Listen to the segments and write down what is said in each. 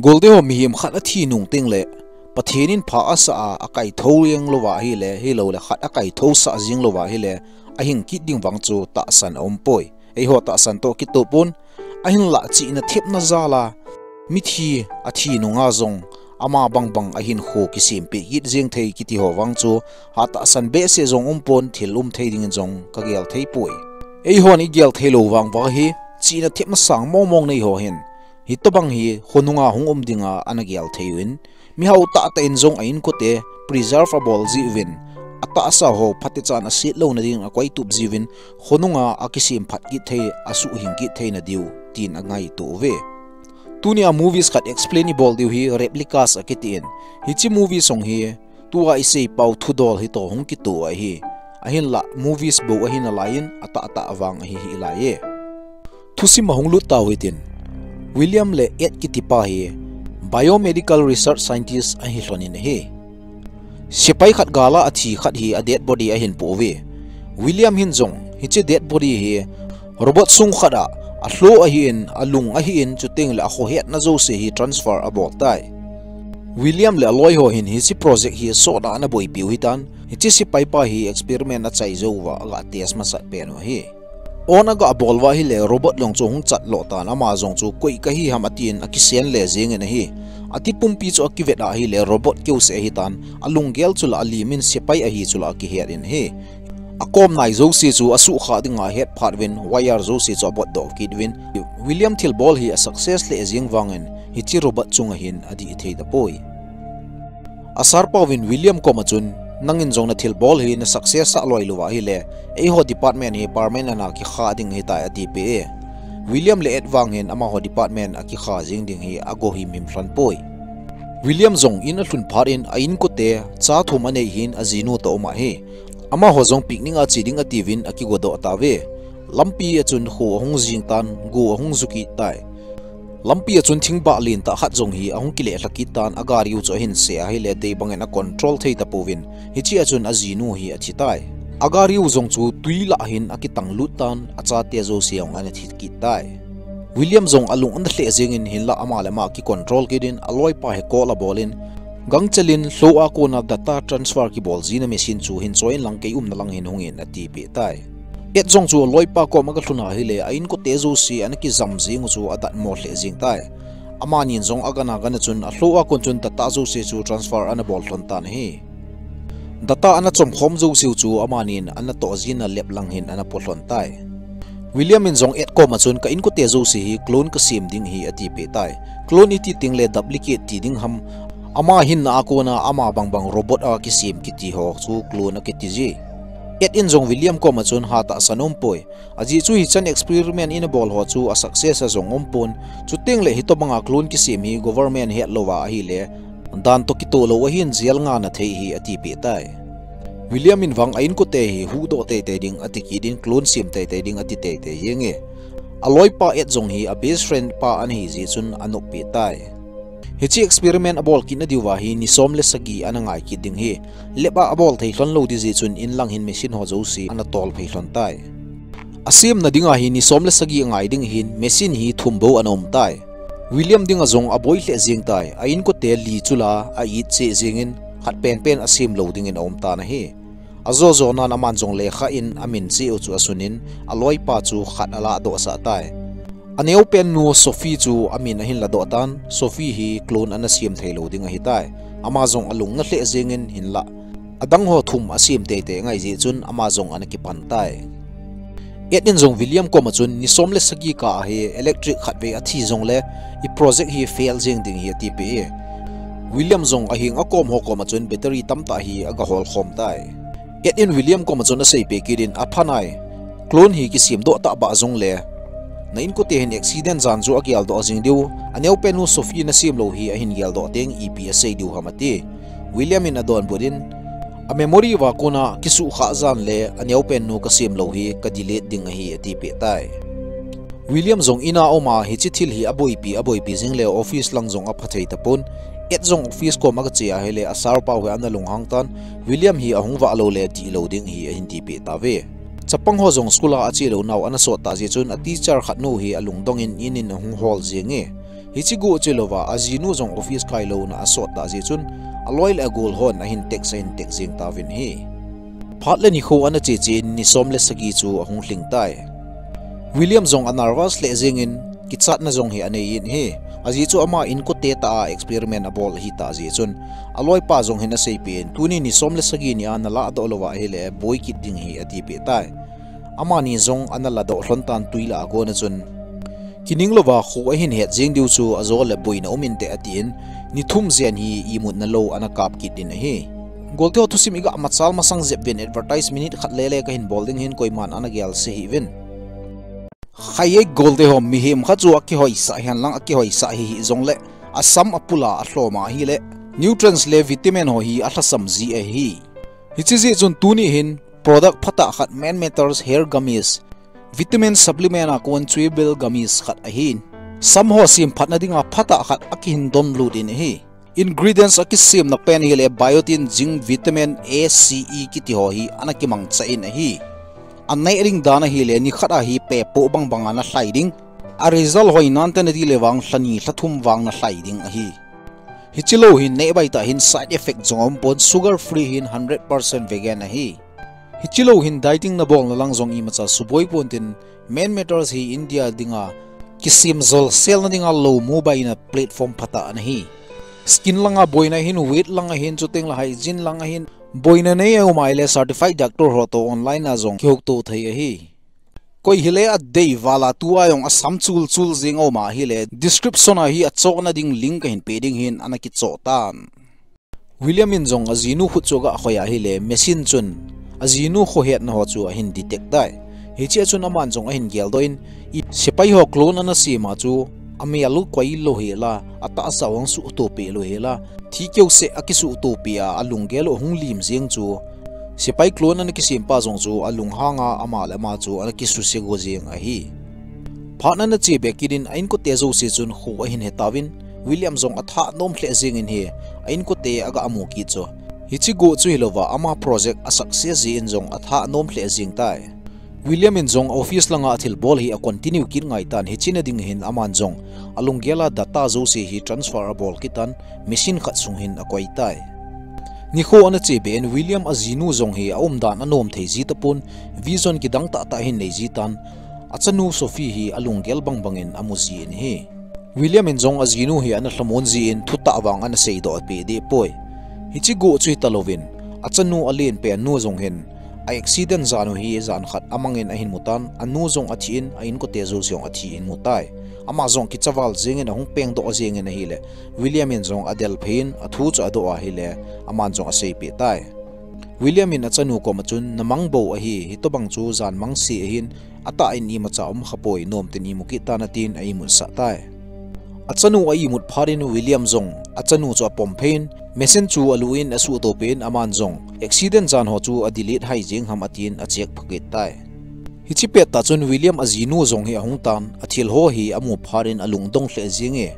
Goldeho mihim khat a thi nung ting le pathin in pha asa a kai thoriang lowa hi le hi lo le khat a kai tho sa jing lowa hi le a hing ki ding wang chu ta san ompoi ei ho ta san to ki to pun a hing la chi na thep na zala mithi a thi nunga zong ama bang bang a hin kho ki simpi hit jing thei ki ti ho wang chu ha ta san be se zong ompon thilum thei ding zong ka gel thei pui ei hon i gel thei lo wang wa hi chi na thep ma sang mo mong nei ho hin hitobang hi khonunga hungom dinga anagel theiwin mi hau ta ta injong ain kote preservable jiwin ata asa ho phatechan asit lo na ding akwai tub jiwin khonunga akisim phatki the asu hingki theina diu tin angai to ve tunia movies khat explainable diu hi replicas akitin hichi movie song hi tuwa ise pau thudol hi to hongki to hi ahin la movies bo ahin alain ata awang hi hi lae thusi mahonglu tawitin William le et kitipa he biomedical research scientist a hilonin he sipai khat gala athi khat hi a dead body a hin powe William hinjong hiche dead body he robot sung khada a hlo a hin alung a hin chuteng la kho het na zo se hi transfer abol tai William le aloi ho hin hi si project hi so da na boi piu hitan hiche sipai pa hi experiment a chai zo wa la test ma sat pe no he onaga bolwa hi le robot long chu hung chat lo ta na ma jong chu koi ka hi hamatin akisen le jing en hi ati pumpi chu akiweda hi le robot keu se hi tan alung gel chula alimin sepai a hi chula ki her in he akom nai zo si chu asu kha dinga het pharwin wire zo si chu bot do kidwin William thil bol hi a success le jing wangen hi chi robot chunga hin adi thei da poi asar pawin William komachun nangin jong na thil bol hi na success sa loi luwa hi le ei ho department hi parmen ana ki kha ding hi ta ati pe William le edwang hen ama ho department a ki kha jing ding hi ago hi mim fran poi William jong in a hlun phar in a in ko te cha thum ane hin ajinu to ma he ama ho jong picnic a chiding a tivin a ki godo ta ve lampi a chun ho hong jing tan go hong zuki tai lampi a chun thingba lin ta khat jong hi ahong kile hlaki tan agar yu cho hin se a hi le dei bangena control thei ta powin hi chi a chun ajinu hi a chitai agar yu jong chu tuila hin akitang lutan acha te zo siang an thit ki tai William jong alung an hle jing in hin la ama lama ki control kidin aloi pa he kola bolin gangchelin hlo a ko na data transfer ki bol jina machine chu hin choi langkei na lang hin hongin ati pe tai et jong chu loipa ko maga thuna hi le ain ko tezu si anaki zamjing chu adat mo hle jing tai amanin jong agana gana chun ahloa kon chun tata zo se chu transfer an bol thon tan hi data ana chom khom zo siu chu amanin ana to jin a lep lang hin ana polon tai William in jong et ko ma chun ka in ko tezu si hi clone ka sim ding hi ati pe tai clone iti ting le duplicate ti ding ham ama hin na ko na ama bang bang robot a ki sim ki ti ho chu clone a ki ti ji yet in jong William ko ma chun ha ta sanom poi aji chu hi chan experiment in a ball ho chu a success a jong ompon chu teng le hitobanga clone ki sim hi government he lowa hi le dan to ki to lo hin jel nga na thei hi ati pe tai William in wang ain ko te hi hu do te te ding ati ki din clone sim te te ding ati te te yenge aloi pa et jong hi a best friend pa an hi ji chun anop pe tai hichi experiment abol kin adiwa hi nisom le sagi anangai ki ding hi leba abol theihlon lo di ji chun in lang hin machine ho zo si ana tol pheihlon tai asim na dinga hi nisom le sagi angai ding hin machine hi thumbo anom tai William dinga jong aboi hle jing tai ain ko te li chula a it che jingin khat pen pen asim lo ding in om ta na hi azo zo na naman jong le kha in amin chi u chu asunin aloi pa chu khat ala do sa tai ane open no Sophie chu amin ahin la do tan Sophie hi clone an asiam thelo ding a hitai amazon alung na hle jengin hinla adang ho thum asiam te te ngai ji chun amazon an ki pan tai etin jong William ko ma chun ni somle sagi ka he electric khatwe athi jong le I project hi fail jing ding hi ati pe William jong ahing akom ho ko ma chun battery tamta hi aga hol khom tai etin William ko ma chun a sei pe kidin aphanai clone hi ki sim do ta ba jong le na in ko te hin accident zan zo akial do jing diu aneu penu Sophie na sim lo hi a hin gel do teng EPSA diu hamati William in adon budin a memory wa kona kisu kha zan le aneu penu ka sim lo hi ka delete ding hi ati pe tai William jong ina oma hi chi thil hi aboi pi jing le office lang jong a phathei tapon et jong office ko maga chia hele a sar pa ho an lung hang tan William hi ahung wa lo le ti lo ding hi a hin ti pe ta ve chapang ho jong skula achilo naw anasota ji chun a teacher khatnu hi alung dongin inin hung hall jinge Hichigo chilova as you know zong office kailo na asot ta zichun aloil a goal hon ahin tek zing ta vin hi. Patle ni ho ana chichin ni somles sagi chu ahung hling tai. William zong anarvas le zingin kitsat na zong hi anein hi. Azichu ama inko teta a experiment a ball hi ta zichun aloi pa zong hina seipin tuni ni somles sagi ni ana la dolova hi le boy kit ding hi atipe tai. Ama ni zong ana la do hlontan tuila ko na chun Kininglova ho ahin het zing diu chu azol le boina ominte atin ni thum zen hi imut na lo ana kap kit din hi golteo to simiga matsal masang zepvin advertise minute khat lele ka hin bolding hin koiman ana gel se hi win khaye golteo mi him khachu akhi hoi sa hian lang akhi hoi sa hi zongle asam apula athloma hi le nutrients le vitamin ho hi athasam ji a hi hichiji chun tuni hin product phata khat Man Matters hair gummies vitamin supplement akon chewable gummies khat ahin samho sim phatna dinga phata khat akin dom ludin hi ingredients akisim na pen hi le biotin zinc vitamin a c e kiti ho hi anakimang chain hi annai ring dana hi le ni khata hi pe po bang banga na sliding a result hoi nan tan ri lewang hlani hlathum wang na sliding hi hichilo hi nei bai ta hin side effect zongom pon sugar free hin 100% vegan hi Hichilo hin dieting na bong lalang zong imatsa suboi pontin Man Matters hi India dinga kisim zol sel na dinga low mobile na platform pataan hi skin langa boy na hin weight langa hin chuteng la hygiene langa hin boy na nei umaile certified doctor hoto online na zong khok to thei hi koi hile a dei wala tua yong asam chul chul jing oma hile description a hi achona ding link hin peding hin anaki chotan William in zong azinu khuchoga khoya hile machine chun Azinu ho het na ho chu ahin detect dai hichia chun aman jong ahin gel doin sipai ho klon ana sima chu ami alu koi lo hela ata asawang su utopi lo hela thikeu se akisu utopia alungelo hunglim jing chu sipai klon ana kisim pa jong chu alung hanga amala ma chu ana kisu se go jing a hi phana na che bekidin ain ko tejo se chun ho ahin hetawin William jong atha nom hle jing in he ain ko te aga amuki cho Hichigo chu hilova ama project a success in jong atha nom hle jing tai William in jong office langa athil bol hi a continue kin ngai tan hichina ding hin aman jong alungela data zo se hi transferable kitan machine khat sung hin akoi tai ni kho ana che ben William azinu jong hi aum dan anom thei ji tapun vision ki dang ta hin nei ji tan achanu sofi hi alungel bang bangin amuji in hi William in jong azinu hi ana hlamon ji in thuta awang ana sei do pe de poi Hichigo chui talovin achanu alin pe anu jong hin a accident zanu hi zan khat amangin ahin mutan anu jong athin ain ko tejo jong athin mutai ama jong ki chawal jingin ahung peng do jingin hile William in jong adel phin athu cha do a hile aman jong asei pe tai William in achanu ko machun namang bo a hi hitobang chu zan mangsi hin ata in ima cha om khapoi nom tin imuki tanatin aimun sa tai Achanu ai mut pharin William jong achanu cho pomphein mesen chu aluin asu to pen aman jong accident jan ho chu adilit hai jing ham atin achek phaket tai hichipe ta chun William azinu jong hi ahung tan athil ho hi amu pharin alungdong hle jinge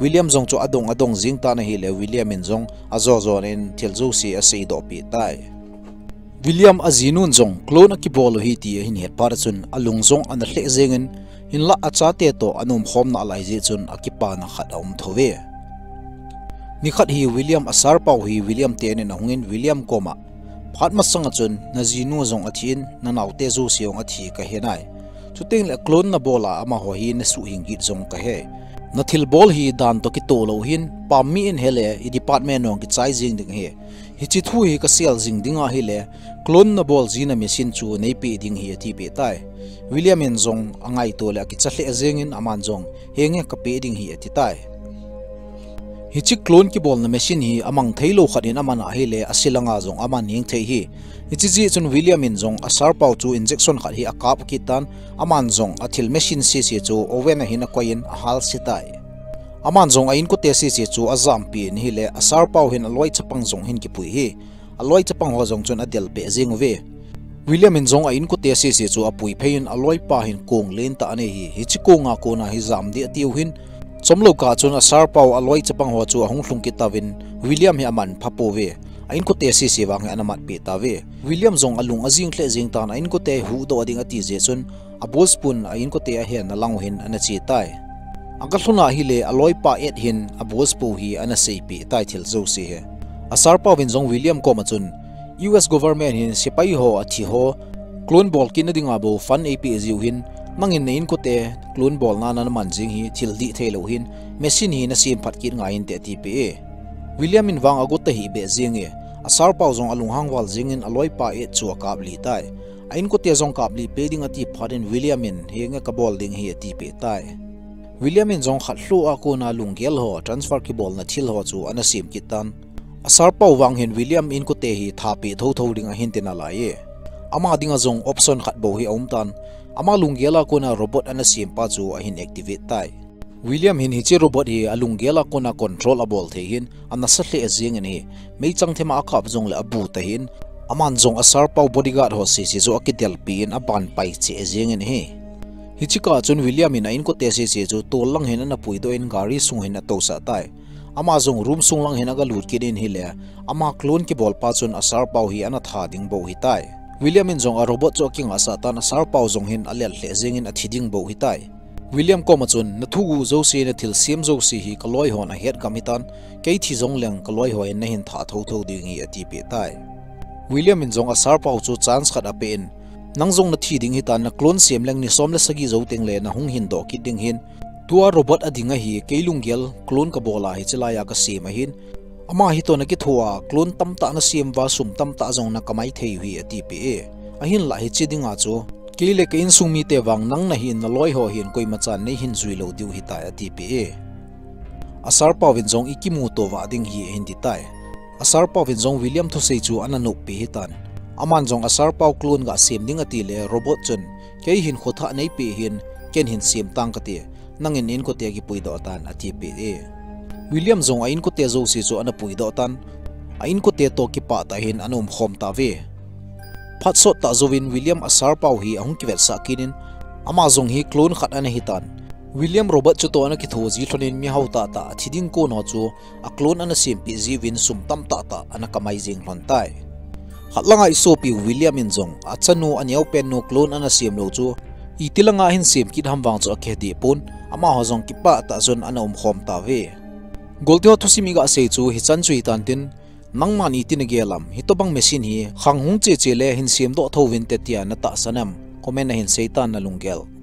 William jong chu adong jing ta na hi le William in jong ajojon in thiljo si asei do pi tai William azinun jong klona ki bol hi ti hin het par chun alung jong an hle jingen in la achate to anum khom na lai je chun akipa na khat om thove ni khat hi William asar pau hi William ten na hungin William koma phatma sanga chun nazinu jong athin na naute ju siong athi ka henai chuteng la klon na bola ama ho hi na su hingi jong ka he na thil bol hi dan to ki to lo hin pammi in hele i department ong ki chai jing ding he hichi thu hi ka sel jing dinga hi le klon na bol jina machine chu nei pe ding hi ati pe tai William in jong angai tole ki chahle ajeng in aman jong henge ka pe ding hi ati tai hichi klon ki bol na machine hi amang thailo khatin amana hi le asilanga jong aman ning thei hi hichi ji chun William in jong asar pau chu injection khat hi akap ki tan aman jong athil machine se se chu oven hin a koin a hal sitai aman jong ain ko te se se chu azam pin hi le asar pau hin aloi chapang jong hin ki pui hi aloi chapang ho jong chun adel pe jing ve William in jong ain ko te se se chu apui phein aloi pa hin kong len ta ane hi hichikonga kona hi zam de tiu hin somlo ka chun asar pau aloi chapang ho chu ahung thlung ki tawin William hi aman phapo ve ain ko te se se wang anamat pe ta ve William jong alung ajing khle jing tan ain ko te hu do ding ati je chun abol spoon ain ko te a hen na lang hin anachi tai Agasuna hile aloi pa et hin abospo hi anaseipi title zosi he asarpa winjong William komachun US government hin sipai ho athi ho clone ball kin dinga bo fan ap eziu hin mangin nein ko te clone ball nanan manjing hi thildi thelo hin machine hi na sim phatkin ngai in te tpe William in wang agotte hi be jinge asarpa jong alunghang wal jingin aloi pa et chu akabli tai ain ko te jong kabli peding ati phaden William in henga ka ball ding hi ati pe tai William in jong khatlu akona lunggel ho transfer ki ball na thil ho chu anasim kitan asarpau wang hin William in ko te hi thapi thotho ringa hintina lae ama dinga jong option khatbo hi omtan ama lunggela kona robot anasim pa chu ahin activate tai William hin hiche robot hi alunggela kona controllable the hin anashle ajing ani meichang thema akap jong la abu ta hin aman jong asarpau bodyguard ho si si zo akitel pin apan pai che ajing ani he hichika chun William in ain ko te se se chu tolang hena na puido in gari sung hena to sa tai ama jong room sung lang hena ga lut kidin hile ama clone ki bol pa chun asar pau hi ana tha ding bo hi tai William in jong a robot choking asa tan asar pau jong hin alel hle jing in a thiding bo hi tai William ko ma chun na thugu zo se na thil sem zo si hi kaloi hon a het kamitan kei thi jong leng kaloi hoi na hin tha tho tho ding hi ati pe tai William in jong asar pau chu chance khat a pen nangjong na thiding hi tan na clone semleng ni somla sagi zoteng le na hung hin do ki ding hin tua robot adinga hi keilunggel clone ka bola hi chelaya ka sema hin ama hi to na ki thua clone tamta na sem wa sum tamta jong na kamai thei hi ati pe ahin la hi chidinga chu kile ke insung mi te wang nang na hin na loi ho hin koi machan nei hin zui lo diu hi ta ati pe asar pawin jong ikimu to wa ding hi hindi tai asar pawin jong William thosei chu ananuk pe hi tan aman jong asar paw clone ga sem ding ati le robot chun ke hin khotha nei pe hin ken hin sem tang ka te nangin in ko te gi puido tan ati pe William jong ain ko te zo si chu ana puido tan ain ko te to ki pa ta hin anum khom ta ve phatsot ta zowin William asar paw hi ahung ki vel sakinin ama jong hi clone khat ana hitan William robot chu to ana ki thoji thonin mi hauta ta thiding ko no chu a clone ana sem pi ji win sum tam ta ta ana kamai jing hlon tai khatlanga isopi William in jong achanu anyau pen no clone ana sem lo chu itilanga hin sem kit hamwang chu akhedi pon ama hojong kipa ta zon ana khom ta ve golteo thusimi ga sei chu hichan chui tan tin nangmani tin gelam hitobang machine hi khanghung che chele hin sem do thovin te tia na ta sanam comment na hin seitan na lungel